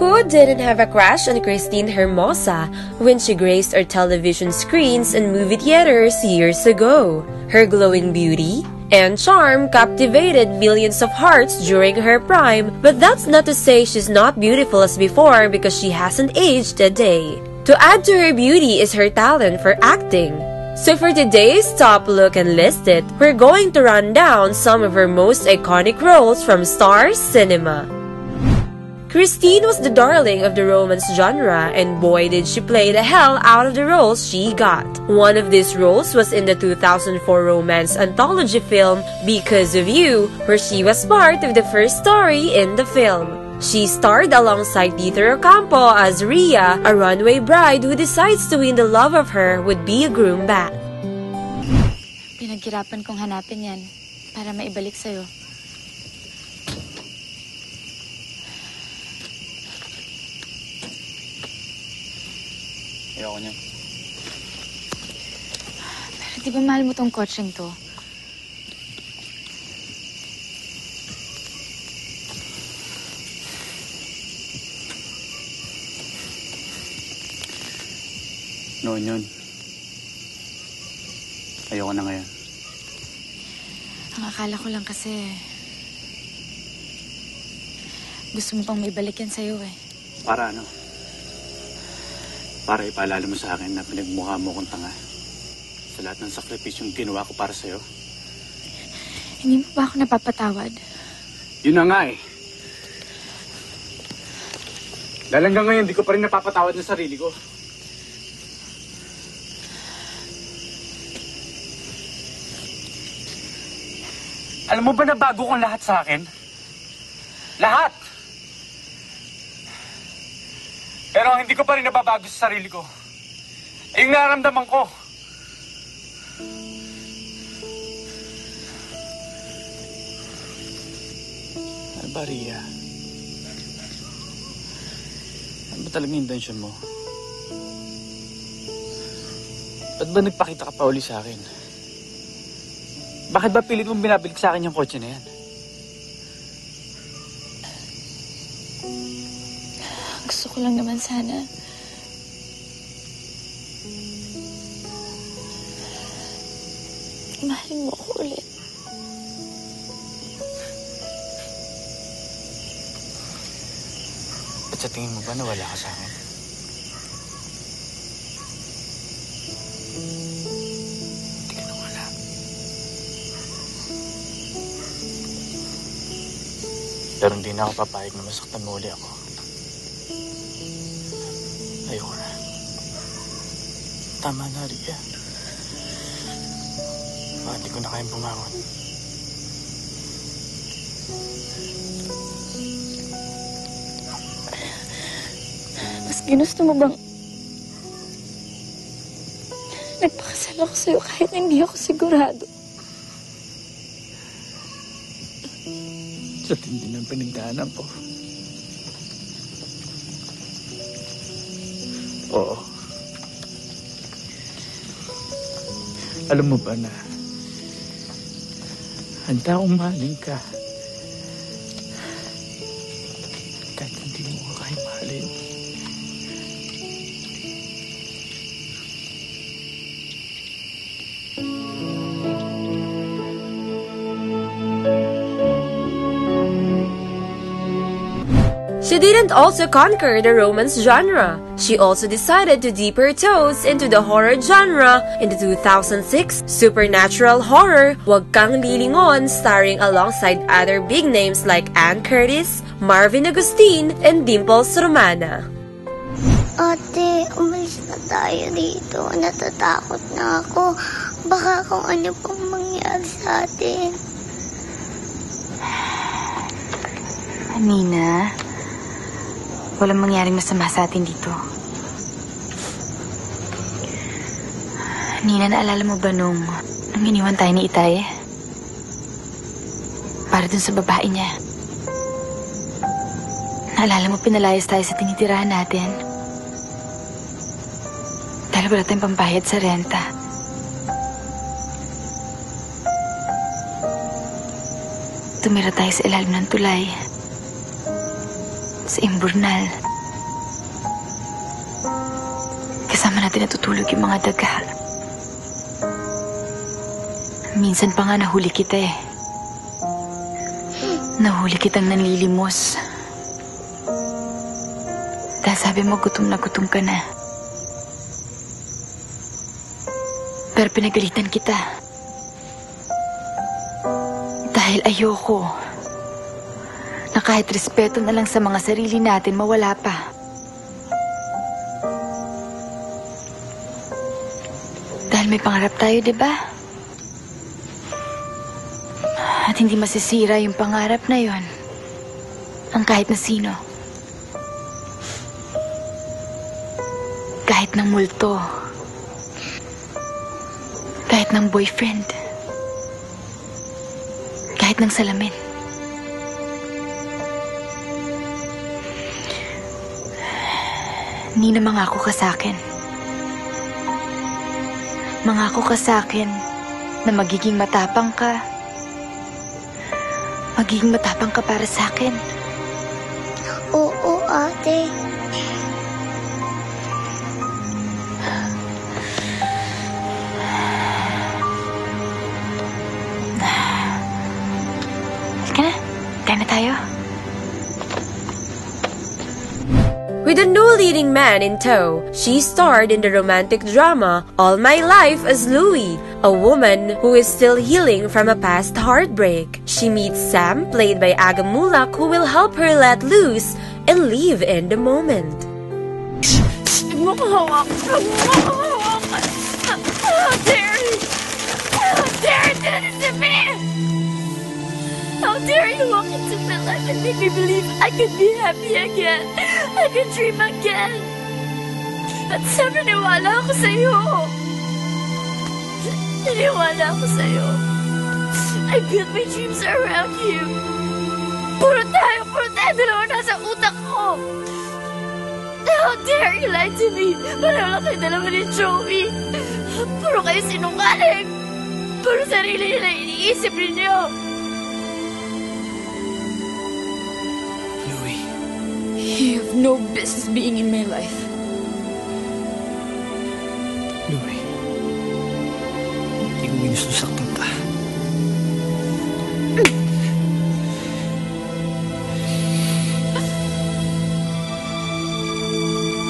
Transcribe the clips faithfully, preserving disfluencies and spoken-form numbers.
Who didn't have a crush on Kristine Hermosa when she graced our television screens and movie theaters years ago? Her glowing beauty and charm captivated millions of hearts during her prime, but that's not to say she's not beautiful as before because she hasn't aged a day. To add to her beauty is her talent for acting. So for today's Top Look and List It, we're going to run down some of her most iconic roles from Star Cinema. Kristine was the darling of the romance genre, and boy did she play the hell out of the roles she got. One of these roles was in the two thousand four romance anthology film Because of You, where she was part of the first story in the film. She starred alongside Dieter Ocampo as Rhea, a runaway bride who decides to win the love of her would-be groom back. Pinaghirapan kong hanapin yan para maibalik sa'yo. Ayaw ko niya. Pero di ba mahal mo tong coaching to? Noon yun. Ayoko na ngayon. Ang akala ko lang kasi gusto mo pang maibalik yan sa'yo eh. Para ano? Para ipaalala mo sa akin na pinagmukha mo kong tanga sa lahat ng sakripisyong ginawa ko para sa'yo. Hindi mo ba ako napapatawad? Yun na nga eh. Dahil hanggang ngayon, di ko pa rin napapatawad ng sarili ko. Alam mo ba na bago kong lahat sa akin? Lahat! Pero ang hindi ko pa rin nababago sa sarili ko ay yung nararamdaman ko. Ano ba, Rhea? Ano ba talagang intention mo? Ba't ba nagpakita ka pa uli sa akin? Bakit ba pilit mong binabalik sa akin yung kotse na yan? Gusto ko lang naman sana. Mahalin mo ako ulit. Ba't sa tingin mo ba nawala ka sa akin? Pero hindi na ako papayag na masaktan mo uli ako. Ayoko na. Tama na, Rhea. Bakit di ko na kayang bumangon? Mas ginusto mo bang nagpakasal ako sa'yo kahit hindi ako sigurado? Sa tindi ng pinagdaanan ko. Oo. Alam mo ba na handa akong mahalin ka kahit hindi mo ka kayang mahalin. She didn't also conquer the romance genre. She also decided to dip her toes into the horror genre in the two thousand six supernatural horror Wag Kang Lilingon, starring alongside other big names like Anne Curtis, Marvin Agustin, and Dimples Romana. Ate, umalis na tayo dito. Natatakot na ako. Baka kung ano pang mangyari sa atin. Amina, walang mangyaring masama sa atin dito. Nina, naalala mo ba nung, nung iniwan tayo ni Itay? Para dun sa babae niya. Naalala mo, pinalayas tayo sa tinitirahan natin. Dahil wala tayong pambayad sa renta. Tumira tayo sa ilalim ng tulay. sa imburnal. Kasama natin natutulog yung mga daga. Minsan pa nga nahuli kita eh. Nahuli kitang nanlilimos. Dahil sabi mo, gutom na gutom ka na. Pero pinagalitan kita. Dahil ayoko na kahit respeto na lang sa mga sarili natin, mawala pa. Dahil may pangarap tayo, di ba? At hindi masisira yung pangarap na yon ang kahit na sino. Kahit ng multo. Kahit ng boyfriend. Kahit ng salamin. Hindi na mangako ka sa akin. Mangako ka sa akin na magiging matapang ka. Magiging matapang ka para sa akin. Oo, ate. Halika na. Kain na tayo. With a new leading man in tow, she starred in the romantic drama All My Life as Louie, a woman who is still healing from a past heartbreak. She meets Sam, played by Agamulak, who will help her let loose and live in the moment. How dare you! How dare you do this to me! How dare you walk into my life and make me believe I could be happy again! I could dream again! At sa maniwala ako sa'yo! Naniwala ako sa'yo. I built my dreams around you. Puro tayo, puro tayo dalawa nasa utak ko. How dare you lie to me? Wala kayo dalawa ni Joey. Puro kayo sinungaling. Puro sarili nila iniisip ninyo. Louie, you have no business being in my life. Louie, hindi ko ginususaktan ka.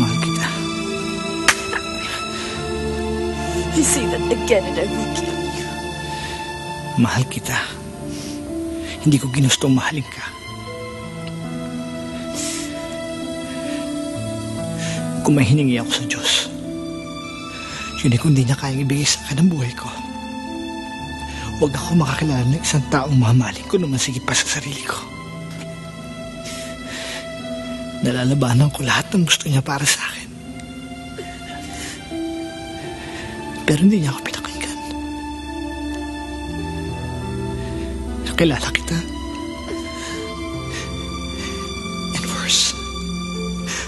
Mahal kita. You say that again and I will kill you. Mahal kita. Hindi ko ginustong mahalin ka. Kung may hiningi ako sa Diyos, yun ay kung di niya kayang ibigay sa akin ang buhay ko. Huwag ako makakilala ng isang taong mamahalin ko naman sige pa sa sarili ko. Nalalabanan ko lahat ng gusto niya para sa akin. Pero hindi niya ako pinakinggan. Nakilala kita. And worse,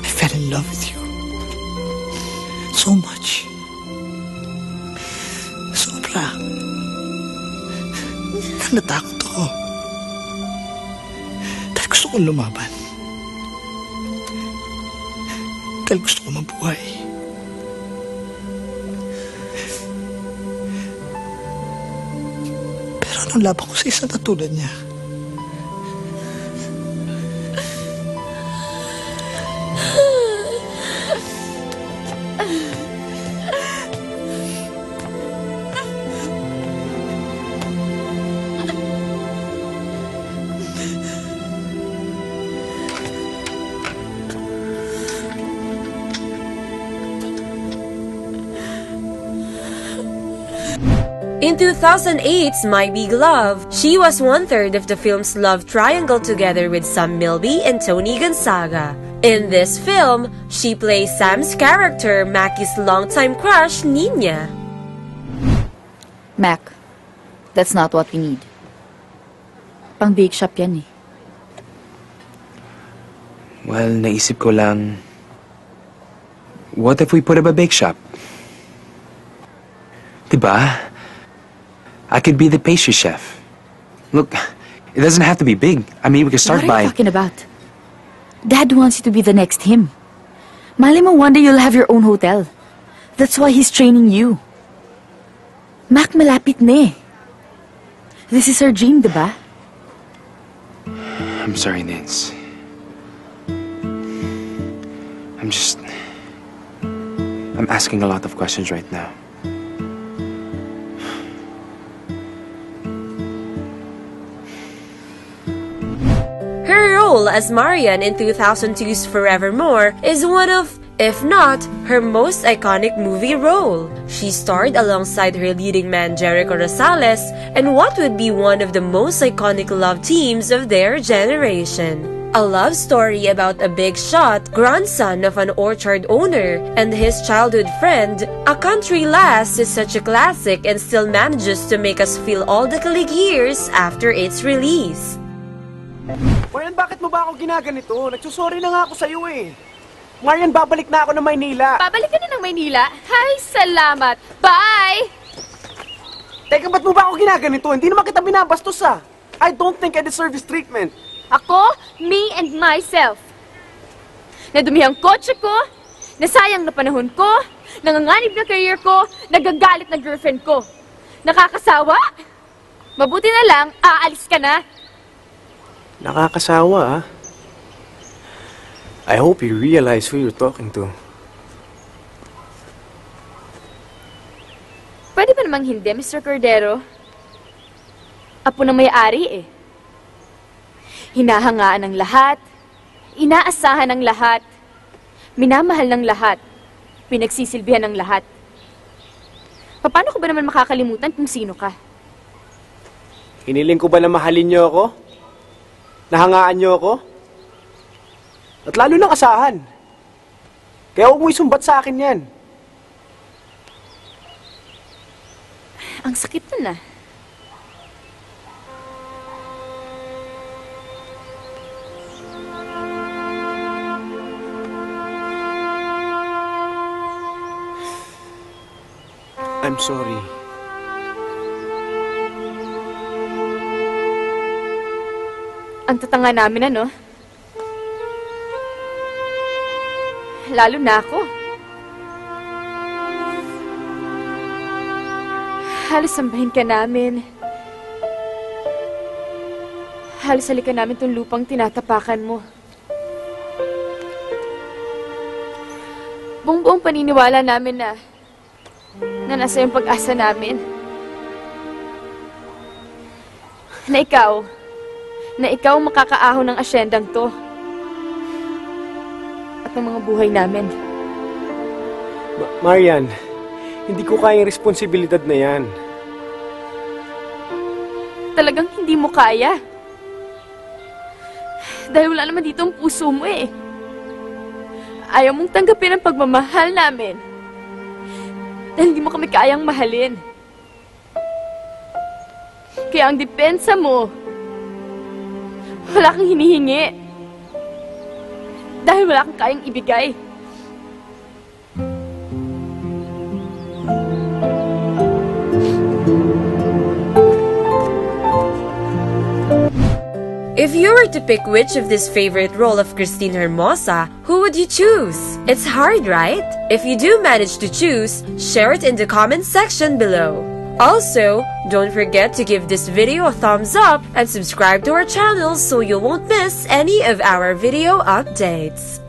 I fell in love with you. So much. Sobra. Natakot ako. Dahil gusto kong lumaban. Dahil gusto kong mabuhay. Pero anong laban ko sa isang katulad niya? In two thousand eight's My Big Love, she was one-third of the film's love triangle together with Sam Milby and Tony Gonzaga. In this film, she plays Sam's character, Mackie's longtime crush, Nina. Mac, that's not what we need. Pang bake shop yan eh. Well, naisip ko lang, what if we put up a bake shop? Diba? I could be the pastry chef. Look, it doesn't have to be big. I mean, we could start by... What are you by... talking about? Dad wants you to be the next him. Malay mo, one day you'll have your own hotel. That's why he's training you. Mac, malapit na eh. This is her dream, di ba? I'm sorry, Nance. I'm just... I'm asking a lot of questions right now. Her role as Marian in two thousand two's Forevermore is one of, if not, her most iconic movie role. She starred alongside her leading man Jericho Rosales and what would be one of the most iconic love teams of their generation. A love story about a big shot grandson of an orchard owner and his childhood friend, A Country Lass is such a classic and still manages to make us feel all the kilig years after its release. Marian, bakit mo ba ako ginaganito? Nagsusorry na nga ako sa'yo eh. Marian, babalik na ako ng Maynila. Babalik ka na ng Maynila? Ay, salamat. Bye! Teka, ba't mo ba ako ginaganito? Hindi naman kita binabastos ah. I don't think I deserve this treatment. Ako, me, and myself. Nadumi ang kotse ko, nasayang na panahon ko, nanganganib na career ko, nagagalit na girlfriend ko. Nakakasawa? Mabuti na lang, aalis ka na. Nakakasawa, ah. I hope you realize who you're talking to. Pwede ba namang hindi, Mister Cordero? Apo na may-ari, eh. Hinahangaan ng lahat, inaasahan ng lahat, minamahal ng lahat, pinagsisilbihan ng lahat. Paano ko ba naman makakalimutan kung sino ka? Hiniling ko ba na mahalin niyo ako? Nahangaan niyo ako? At lalo ng asahan. Kaya huwag mo isumbat sa akin yan. Ang sakit na na. I'm sorry. Ang tatanga namin, ano? Lalo na ako. Halos sambahin ka namin. Halos halika namin itong lupang tinatapakan mo. Buong-buong paniniwala namin na na nasa yung pag-asa namin. Na ikaw, na ikaw makakaahon ng asyendang to at ng mga buhay namin. Ma Marian, hindi ko kaya yung responsibilidad na yan. Talagang hindi mo kaya. Dahil wala naman dito ang puso mo eh. Ayaw mong tanggapin ang pagmamahal namin. Dahil hindi mo kami kayang mahalin. Kaya ang depensa mo, wala kang hinihingi. Dahil wala kang kayang ibigay. If you were to pick which of this favorite role of Kristine Hermosa, who would you choose? It's hard, right? If you do manage to choose, share it in the comment section below. Also, don't forget to give this video a thumbs up and subscribe to our channel so you won't miss any of our video updates.